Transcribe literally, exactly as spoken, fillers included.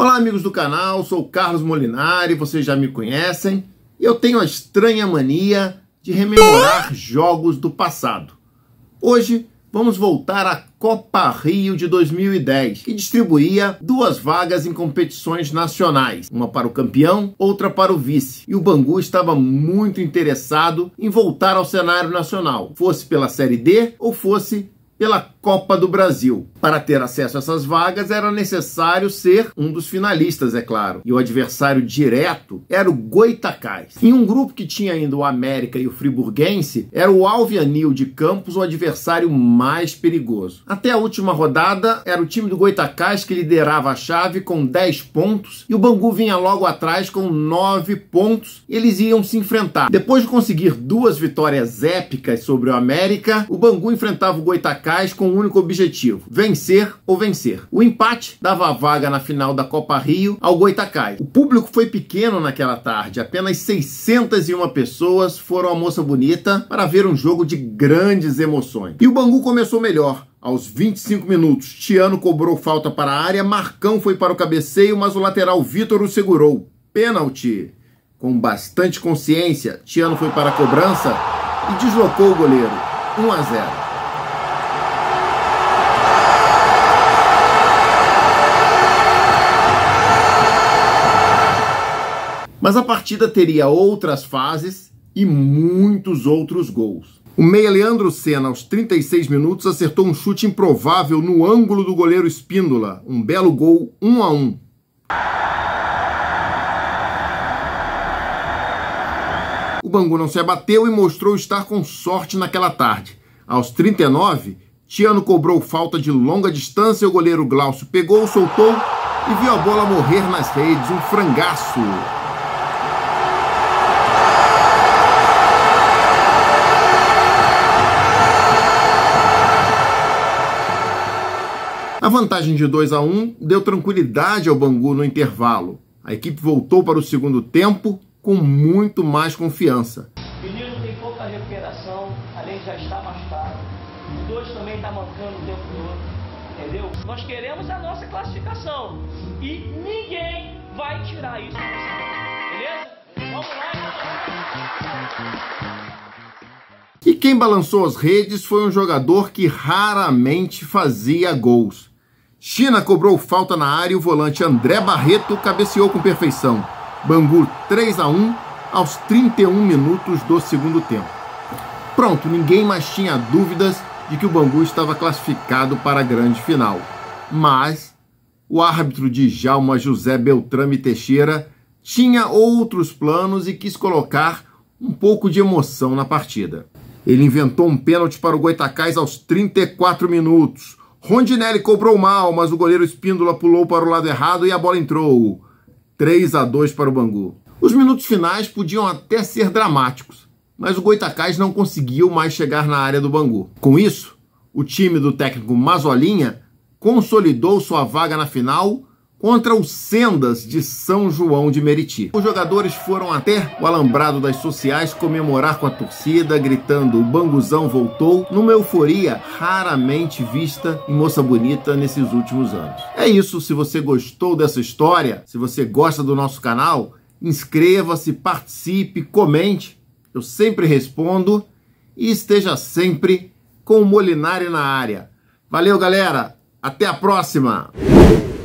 Olá amigos do canal, sou o Carlos Molinari, vocês já me conhecem. E eu tenho a estranha mania de rememorar jogos do passado. Hoje vamos voltar à Copa Rio de dois mil e dez, que distribuía duas vagas em competições nacionais, uma para o campeão, outra para o vice. E o Bangu estava muito interessado em voltar ao cenário nacional, fosse pela Série D ou fosse pela Copa do Brasil. Para ter acesso a essas vagas, era necessário ser um dos finalistas, é claro. E o adversário direto era o Goytacaz. Em um grupo que tinha ainda o América e o Friburguense, era o Alvinegro de Campos o adversário mais perigoso. Até a última rodada, era o time do Goytacaz que liderava a chave com dez pontos e o Bangu vinha logo atrás com nove pontos. Eles iam se enfrentar. Depois de conseguir duas vitórias épicas sobre o América, o Bangu enfrentava o Goytacaz com o único objetivo, vencer ou vencer. O empate dava a vaga na final da Copa Rio ao Goytacaz. O público foi pequeno naquela tarde, apenas seiscentas e uma pessoas foram à Moça Bonita para ver um jogo de grandes emoções. E o Bangu começou melhor. Aos vinte e cinco minutos, Tiano cobrou falta para a área, Marcão foi para o cabeceio, mas o lateral Vitor o segurou. Pênalti. Com bastante consciência, Tiano foi para a cobrança e deslocou o goleiro. um a zero. Mas a partida teria outras fases e muitos outros gols. O meia Leandro Sena, aos trinta e seis minutos, acertou um chute improvável no ângulo do goleiro Espíndola. Um belo gol, um a um. O Bangu não se abateu e mostrou estar com sorte naquela tarde. Aos trinta e nove, Tiano cobrou falta de longa distância, o goleiro Glaucio pegou, soltou e viu a bola morrer nas redes, um frangaço. A vantagem de dois a um deu tranquilidade ao Bangu no intervalo. A equipe voltou para o segundo tempo com muito mais confiança. O menino tem pouca recuperação, além de já estar machucado. Os dois também estão mancando o tempo todo, entendeu? Nós queremos a nossa classificação e ninguém vai tirar isso. Beleza? Vamos lá. E quem balançou as redes foi um jogador que raramente fazia gols. China cobrou falta na área e o volante André Barreto cabeceou com perfeição. Bangu três a um aos trinta e um minutos do segundo tempo. Pronto, ninguém mais tinha dúvidas de que o Bangu estava classificado para a grande final. Mas o árbitro Djalma José Beltrame Teixeira tinha outros planos e quis colocar um pouco de emoção na partida. Ele inventou um pênalti para o Goytacaz aos trinta e quatro minutos. Rondinelli cobrou mal, mas o goleiro Espíndola pulou para o lado errado e a bola entrou. três a dois para o Bangu. Os minutos finais podiam até ser dramáticos, mas o Goytacaz não conseguiu mais chegar na área do Bangu. Com isso, o time do técnico Mazolinha consolidou sua vaga na final contra o Sendas de São João de Meriti. Os jogadores foram até o alambrado das sociais comemorar com a torcida, gritando: "O Banguzão voltou", numa euforia raramente vista em Moça Bonita nesses últimos anos. É isso, se você gostou dessa história, se você gosta do nosso canal, inscreva-se, participe, comente, eu sempre respondo e esteja sempre com o Molinari na área. Valeu galera, até a próxima!